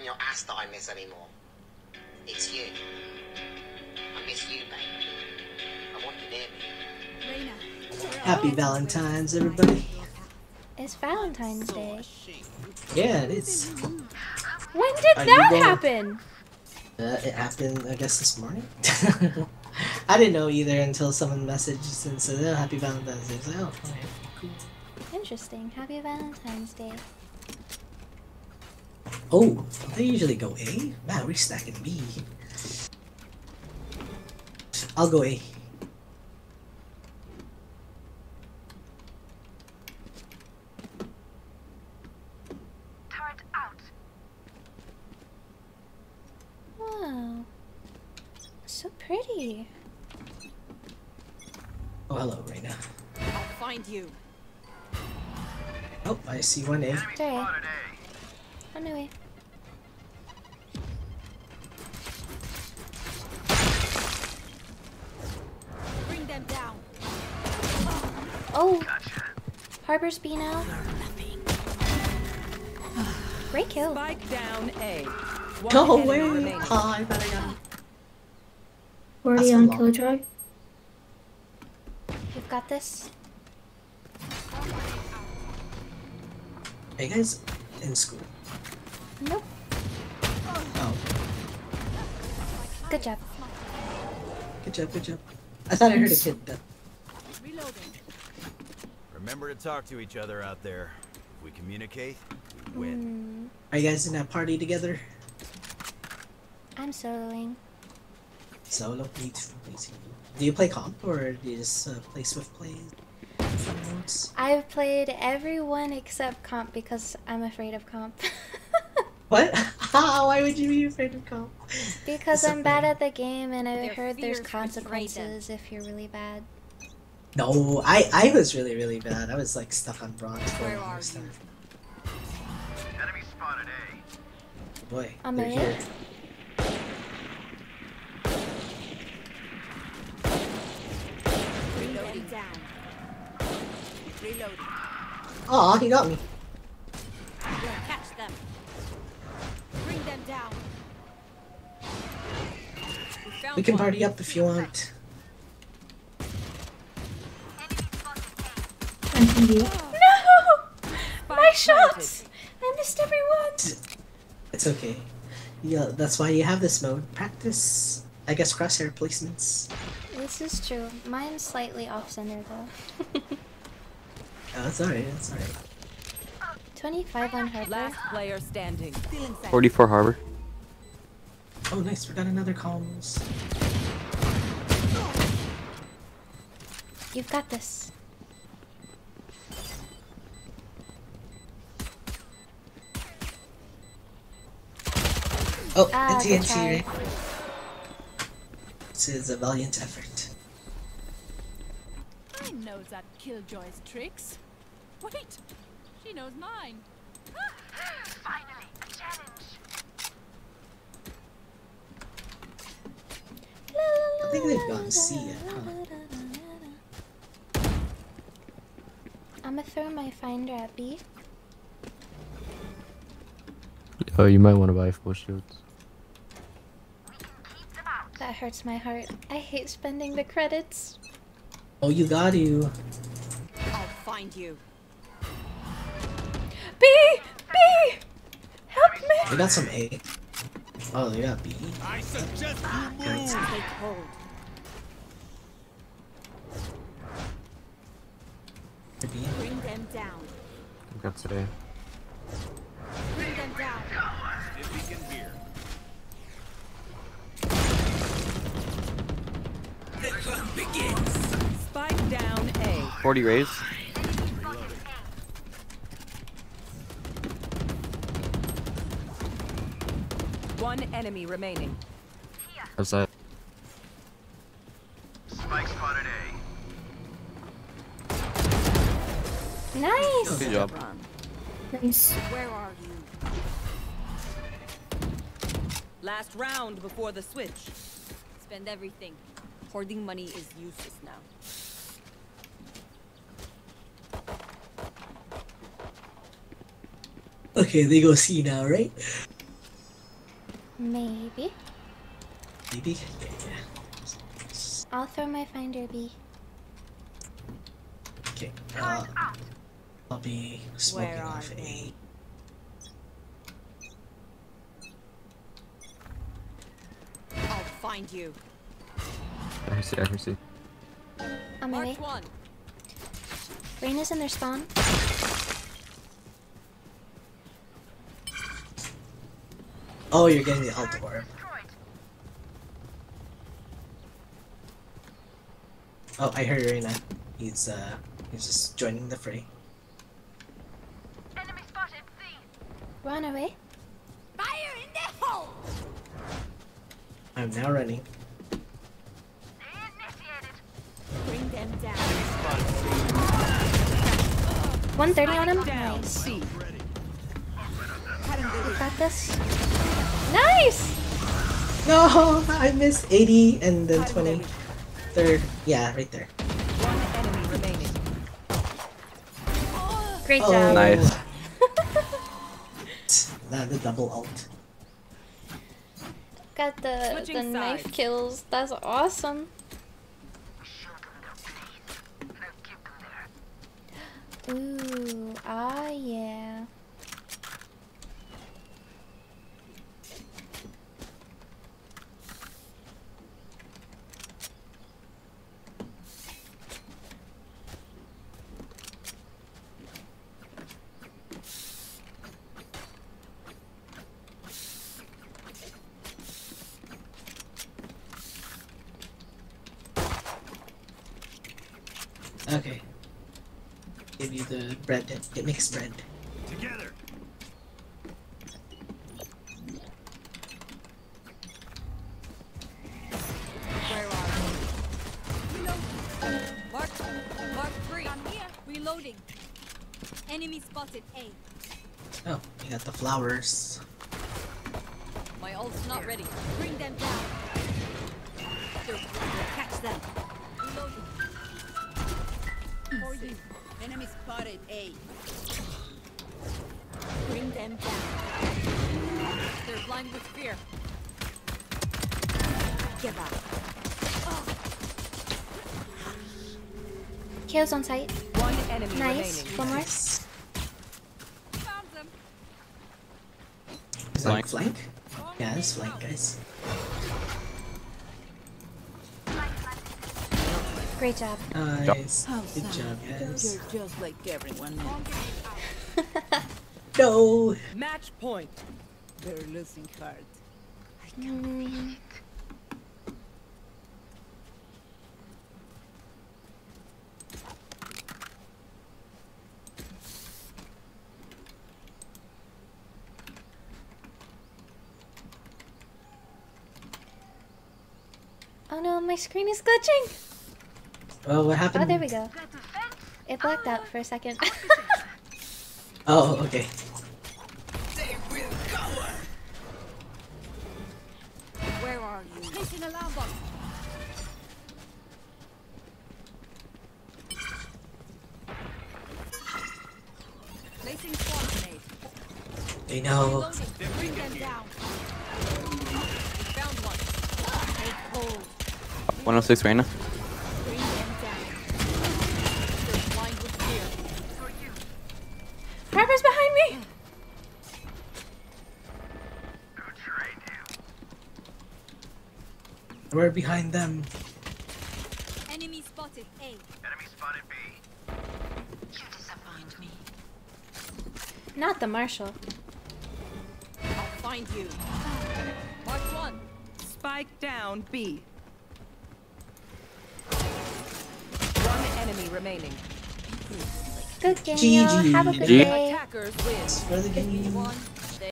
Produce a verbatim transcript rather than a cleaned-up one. in your ass that I miss anymore. It's you. I miss you, baby. I want you near me. Happy Valentine's, everybody. It's Valentine's Day. Yeah, it is. When did Are that gonna... happen? Uh, it happened, I guess, this morning. I didn't know either until someone messaged and said, oh, happy Valentine's Day. I was like, oh, okay, cool. Interesting. Happy Valentine's Day. Oh, I usually go A? Wow, we're stacking B. I'll go A. Turret out. Wow. So pretty. Oh, hello, Reyna. I'll find you. Oh, I see one A. Okay. On the way. Bring them down. Oh, gotcha. Harbors B now. Great kill. Spike down A. Go away. Oh, I better go. Already on kill drive. You've got this. Are you guys in school? Nope. Oh. Good job. Good job, good job. I thought I heard a kid, but... Remember to talk to each other out there. If we communicate, we win. Mm. Are you guys in that party together? I'm soloing. Solo? Do you play comp, or do you just uh, play Swift Plays? I've played everyone except comp because I'm afraid of comp. What? How? Why would you be afraid of comp? Because I'm bad at the game, and I heard there's consequences if you're really bad. No, I I was really really bad. I was like stuck on bronze for a long time. Enemy spotted A. Boy, I'm in. Here. Reloading down. Reloading. Aw, he got me. Catch them. Them down. We, we can party up if you want. No! My shots! I missed everyone! It's okay. Yeah, that's why you have this mode. Practice, I guess, crosshair placements. This is true. Mine's slightly off-center, though. Oh, that's alright, that's alright. twenty-five on Harbor. Last player standing. forty-four Harbor. Oh, nice. We got another comms. You've got this. Oh, ah, N T N T. This is a valiant effort. I know that Killjoy's tricks. Wait. She knows mine. Finally, a challenge. I think they've gone C it, huh? I'ma throw my finder at B. Oh, you might want to buy four shields. We can keep them out. That hurts my heart. I hate spending the credits. Oh, you got you. I'll find you. B! B! Help me! I got some A. Oh, they got B. I suggest ah, you move. Take hold. Bring them down. I've got today. Bring them down. If we can hear. The fun begins. Spike down A. forty raise. One enemy remaining. How's that? Spike spotted A. Nice! Good job. Nice. Where are you? Last round before the switch. Spend everything. Hoarding money is useless now. Okay, they go C now, right? Maybe. Maybe? Yeah, yeah. I'll throw my finder bee. Okay. Uh, I'll be smoking off a... I'll find you. I see, I see. On my way. Reyna's in their spawn. Oh, you're getting the health orb. Oh, I heard Reyna. He's uh, he's just joining the fray. Enemy spotted. See. Run away. Fire in the hole. I'm now running. They initiated. Bring them down. one thirty on him. Nice. You got this. Nice. No, I missed eighty and then twenty. Third, yeah, right there. One enemy remaining. Great oh, job. Nice. That the double ult. Got the Switching the side. knife kills. That's awesome. Ooh, ah yeah. Okay. Give you the bread. It makes bread. Together. Where are we? Mark, mark three. I'm here. Reloading. Enemy spotted. A. Oh, we got the flowers. My ult's not ready. Bring them down. Catch them. Reloading. For you. Enemy spotted A. Bring them down. They're blind with fear. Give up. Oh. Kills on sight. One enemy nice. Remaining. One more. Found them. Flank, flank? Yeah, it's flank, guys. Great job. Nice. Oh, good job, guys. You're just like everyone else. No. Match point. They're losing hard. I can't believe mm. Oh no, my screen is glitching. Oh, what happened? Oh, there we go. It blacked out for a second. Oh, okay. They will go. Where are you? Taking a lava. Placing spawn grenade. They know. Bring them down. Found one. one oh six right now. Harper's behind me! We're behind them. Enemy spotted A. Enemy spotted B. You disappoint me. Not the marshal. I'll find you. Mark one. Spike down B. One enemy remaining. Good game, y'all. Have a good day. Attackers win.